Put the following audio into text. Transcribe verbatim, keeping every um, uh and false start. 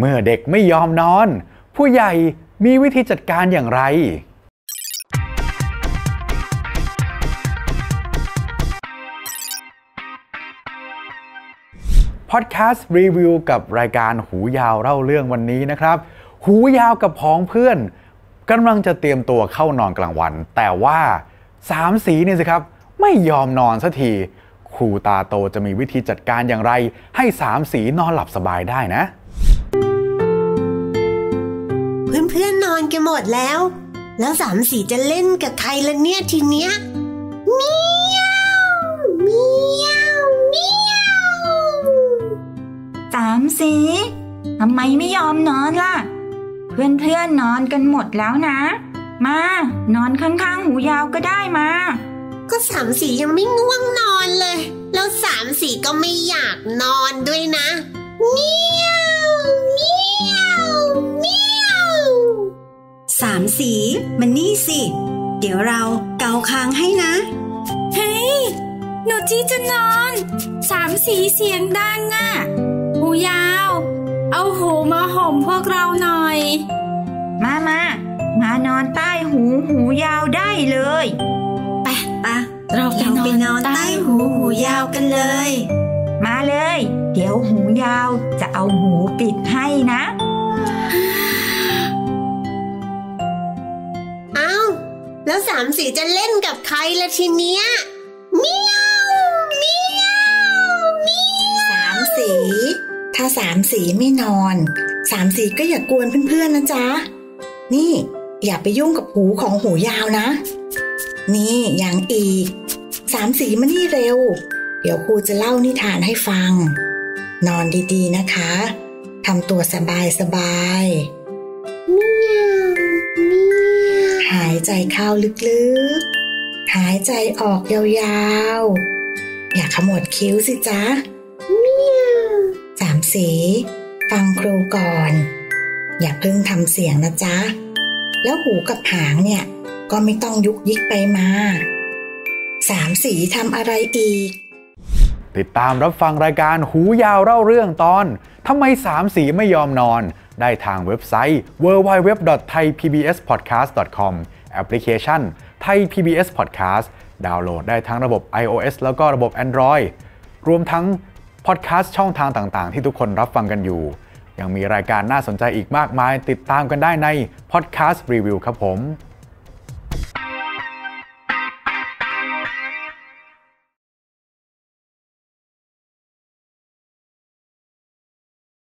เมื่อเด็กไม่ยอมนอนผู้ใหญ่มีวิธีจัดการอย่างไรพอดแคสต์รีวิวกับรายการหูยาวเล่าเรื่องวันนี้นะครับหูยาวกับพ้องเพื่อนกำลังจะเตรียมตัวเข้านอนกลางวันแต่ว่าสามสีเนี่ยสิครับไม่ยอมนอนสักทีครูตาโตจะมีวิธีจัดการอย่างไรให้สามสีนอนหลับสบายได้นะเพื่อนเพื่อนนอนกันหมดแล้วแล้วสามสีจะเล่นกับใครละเนี่ยทีเนี้ยเมียวเมียวเมียวสามสีทำไมไม่ยอมนอนล่ะเพื่อนเพื่อนนอนกันหมดแล้วนะมานอนข้างๆหูยาวก็ได้มาก็สามสียังไม่ง่วงนอนเลยแล้วสามสีก็ไม่อยากนอนด้วยนะเมียวเมียวเมียวสามสีมันนี่สิเดี๋ยวเราเกาคางให้นะเฮ้ยหนูจี้จะนอนสามสีเสียงดังอ่ะหูยาวเอาหูมาห่มพวกเราหน่อยมามามานอนใต้หูหูยาวได้เลยไปปะเราไปนอนใต้หูหูยาวกันเลยมาเลยเดี๋ยวหูยาวจะเอาหูปิดให้นะเอาแล้วสามสีจะเล่นกับใครละทีเนี้ยเมียวเมียวเมียวสามสีถ้าสามสีไม่นอนสามสีก็อย่ากวนเพื่อนๆนะจ๊ะนี่อย่าไปยุ่งกับหูของหูยาวนะนี่อย่างอีกสามสีมานี่เร็วเดี๋ยวครูจะเล่านิทานให้ฟังนอนดีๆนะคะทำตัวสบายๆเมียวเมียวหายใจเข้าลึกๆหายใจออกยาวๆอย่าขมวดคิ้วสิจ๊ะเมียวสามสีฟังครูก่อนอย่าเพิ่งทำเสียงนะจ๊ะแล้วหูกับหางเนี่ยก็ไม่ต้องยุกยิกไปมาสามสีทำอะไรอีกติดตามรับฟังรายการหูยาวเล่าเรื่องตอนทำไมสามสีไม่ยอมนอนได้ทางเว็บไซต์ ดับเบิลยู ดับเบิลยู ดับเบิลยู ดอท ไทย พี บี เอส พอดแคสต์ ดอท คอม แอปพลิเคชัน Thai พี บี เอส Podcast ดาวน์โหลดได้ทั้งระบบ ไอ โอ เอส แล้วก็ระบบ Android รวมทั้งพอดแคสต์ช่องทางต่างๆที่ทุกคนรับฟังกันอยู่ยังมีรายการน่าสนใจอีกมากมายติดตามกันได้ใน Podcast Review ครับผม